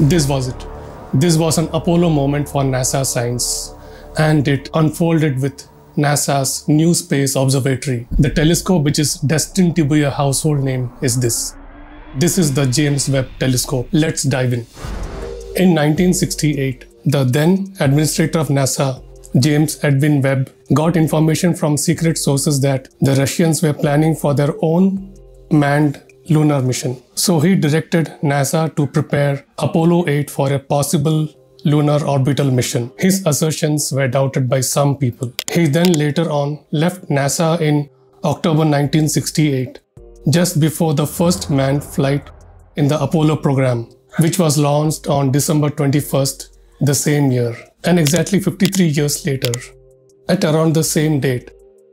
This was it. This was an Apollo moment for NASA science, and it unfolded with NASA's new space observatory. The telescope, which is destined to be a household name, is this. This is the James Webb Telescope. Let's dive in. In 1968, the then administrator of NASA, James Edwin Webb, got information from secret sources that the Russians were planning for their own manned lunar mission. So he directed NASA to prepare Apollo 8 for a possible lunar orbital mission. His assertions were doubted by some people. He then later on left NASA in October 1968, just before the first manned flight in the Apollo program, which was launched on December 21st the same year. And exactly 53 years later, at around the same date,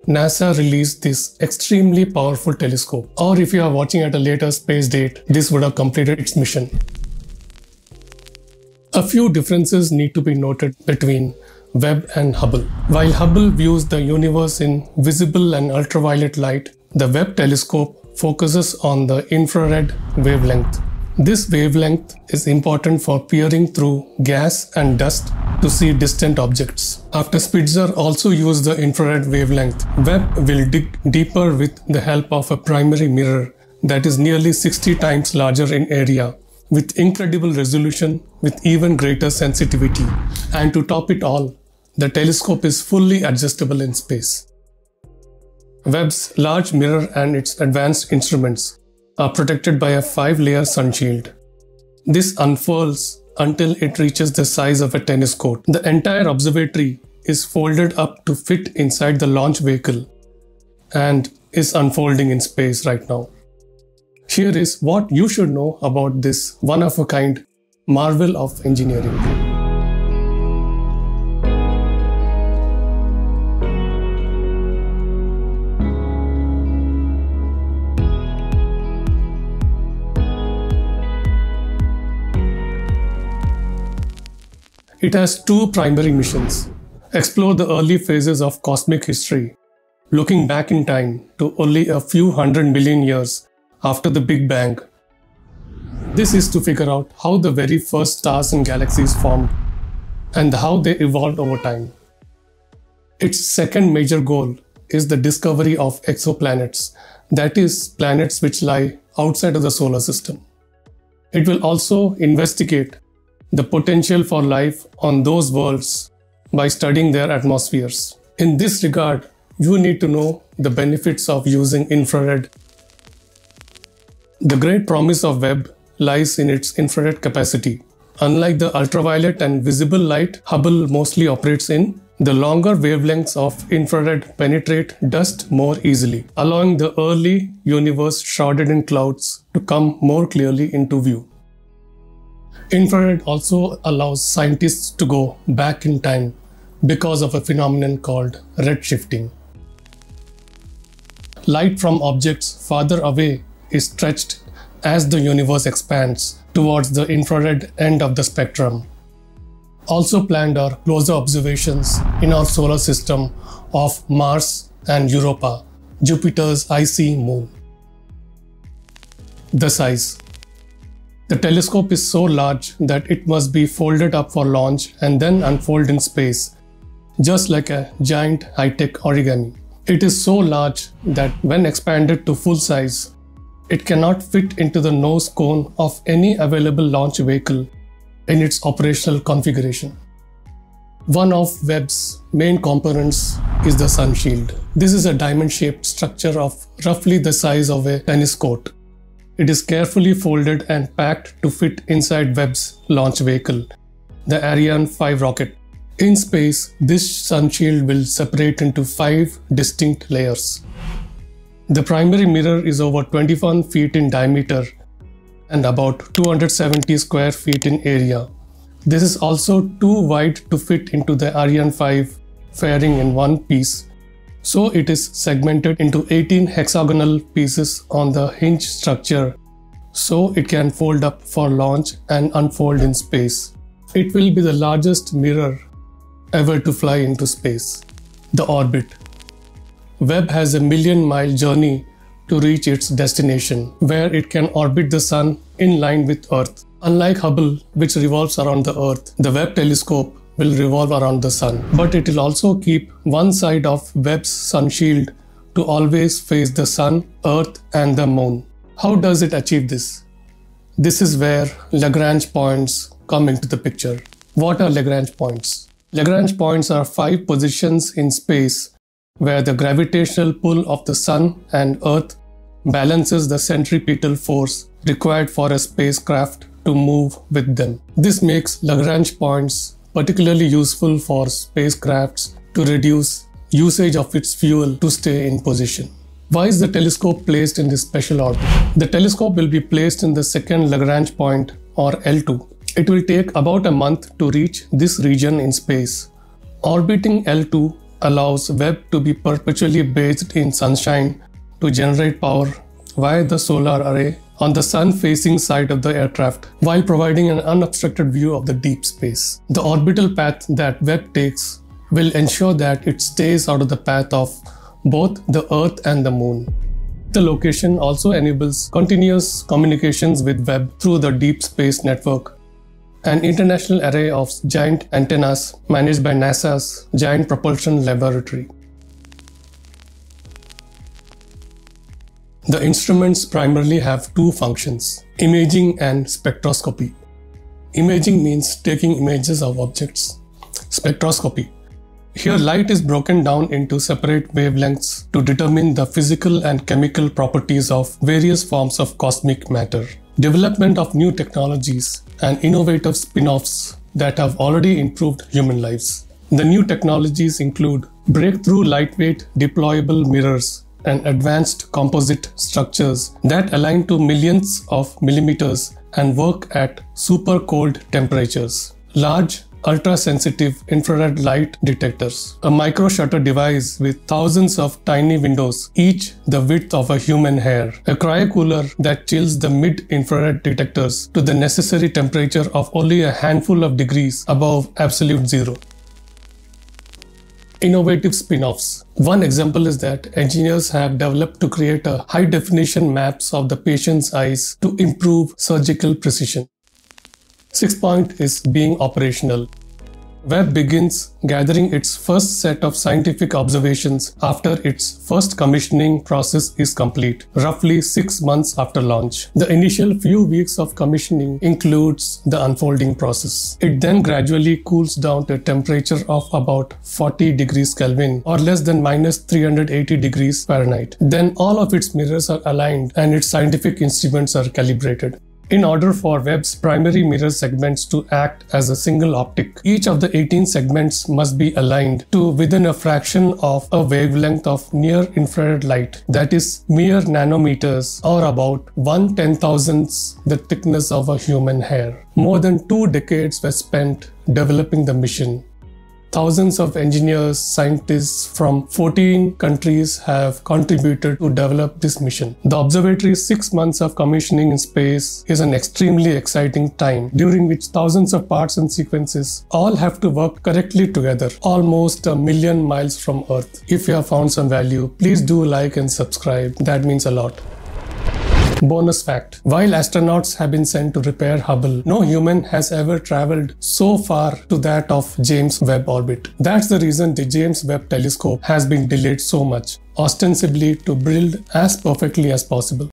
NASA released this extremely powerful telescope. Or if you are watching at a later space date, this would have completed its mission. A few differences need to be noted between Webb and Hubble. While Hubble views the universe in visible and ultraviolet light, the Webb telescope focuses on the infrared wavelength. This wavelength is important for peering through gas and dust to see distant objects. After Spitzer also used the infrared wavelength, Webb will dig deeper with the help of a primary mirror that is nearly 60 times larger in area, with incredible resolution, with even greater sensitivity. And to top it all, the telescope is fully adjustable in space. Webb's large mirror and its advanced instruments are protected by a 5-layer sun shield. This unfurls until it reaches the size of a tennis court. The entire observatory is folded up to fit inside the launch vehicle and is unfolding in space right now. Here is what you should know about this one-of-a-kind marvel of engineering. It has two primary missions. Explore the early phases of cosmic history, looking back in time to only a few 100 million years after the Big Bang. This is to figure out how the very first stars and galaxies formed and how they evolved over time. Its second major goal is the discovery of exoplanets, that is, planets which lie outside of the solar system. It will also investigate the potential for life on those worlds by studying their atmospheres. In this regard, you need to know the benefits of using infrared. The great promise of Webb lies in its infrared capacity. Unlike the ultraviolet and visible light Hubble mostly operates in, the longer wavelengths of infrared penetrate dust more easily, allowing the early universe shrouded in clouds to come more clearly into view. Infrared also allows scientists to go back in time because of a phenomenon called redshifting. Light from objects farther away is stretched as the universe expands towards the infrared end of the spectrum. Also planned are closer observations in our solar system of Mars and Europa, Jupiter's icy moon. The size. The telescope is so large that it must be folded up for launch and then unfold in space, just like a giant high-tech origami. It is so large that when expanded to full size, it cannot fit into the nose cone of any available launch vehicle in its operational configuration. One of Webb's main components is the sun shield. This is a diamond-shaped structure of roughly the size of a tennis court. It is carefully folded and packed to fit inside Webb's launch vehicle, the Ariane 5 rocket. In space, this sun shield will separate into 5 distinct layers. The primary mirror is over 21 feet in diameter and about 270 square feet in area. This is also too wide to fit into the Ariane 5 fairing in one piece, so it is segmented into 18 hexagonal pieces on the hinge structure, so it can fold up for launch and unfold in space. It will be the largest mirror ever to fly into space. The orbit. Webb has a million-mile journey to reach its destination, where it can orbit the Sun in line with Earth. Unlike Hubble, which revolves around the Earth, the Webb telescope will revolve around the Sun. But it will also keep one side of Webb's sun shield to always face the Sun, Earth and the Moon. How does it achieve this? This is where Lagrange points come into the picture. What are Lagrange points? Lagrange points are five positions in space where the gravitational pull of the Sun and Earth balances the centripetal force required for a spacecraft to move with them. This makes Lagrange points particularly useful for spacecrafts to reduce usage of its fuel to stay in position. Why is the telescope placed in this special orbit? The telescope will be placed in the second Lagrange point, or L2. It will take about a month to reach this region in space. Orbiting L2 allows Webb to be perpetually bathed in sunshine to generate power via the solar array on the sun-facing side of the aircraft, while providing an unobstructed view of the deep space. The orbital path that Webb takes will ensure that it stays out of the path of both the Earth and the Moon. The location also enables continuous communications with Webb through the Deep Space Network, an international array of giant antennas managed by NASA's Jet Propulsion Laboratory. The instruments primarily have two functions: imaging and spectroscopy. Imaging means taking images of objects. Spectroscopy. Here, light is broken down into separate wavelengths to determine the physical and chemical properties of various forms of cosmic matter. Development of new technologies and innovative spin-offs that have already improved human lives. The new technologies include breakthrough lightweight deployable mirrors and advanced composite structures that align to millionths of millimeters and work at super cold temperatures. Large ultra-sensitive infrared light detectors, a microshutter device with thousands of tiny windows, each the width of a human hair, a cryocooler that chills the mid-infrared detectors to the necessary temperature of only a handful of degrees above absolute zero. Innovative spin-offs. One example is that engineers have developed to create a high-definition maps of the patient's eyes to improve surgical precision. Sixth point is being operational. Webb begins gathering its first set of scientific observations after its first commissioning process is complete, roughly 6 months after launch. The initial few weeks of commissioning includes the unfolding process. It then gradually cools down to a temperature of about 40 degrees Kelvin or less than -380 degrees Fahrenheit. Then all of its mirrors are aligned and its scientific instruments are calibrated. In order for Webb's primary mirror segments to act as a single optic, each of the 18 segments must be aligned to within a fraction of a wavelength of near-infrared light, that is mere nanometers or about 1/10,000th the thickness of a human hair. More than 2 decades were spent developing the mission. Thousands of engineers, scientists from 14 countries have contributed to develop this mission. The observatory's 6 months of commissioning in space is an extremely exciting time, during which thousands of parts and sequences all have to work correctly together, almost a million miles from Earth. If you have found some value, please do like and subscribe. That means a lot. Bonus fact. While astronauts have been sent to repair Hubble, no human has ever traveled so far to that of James Webb orbit. That's the reason the James Webb telescope has been delayed so much, ostensibly to build as perfectly as possible.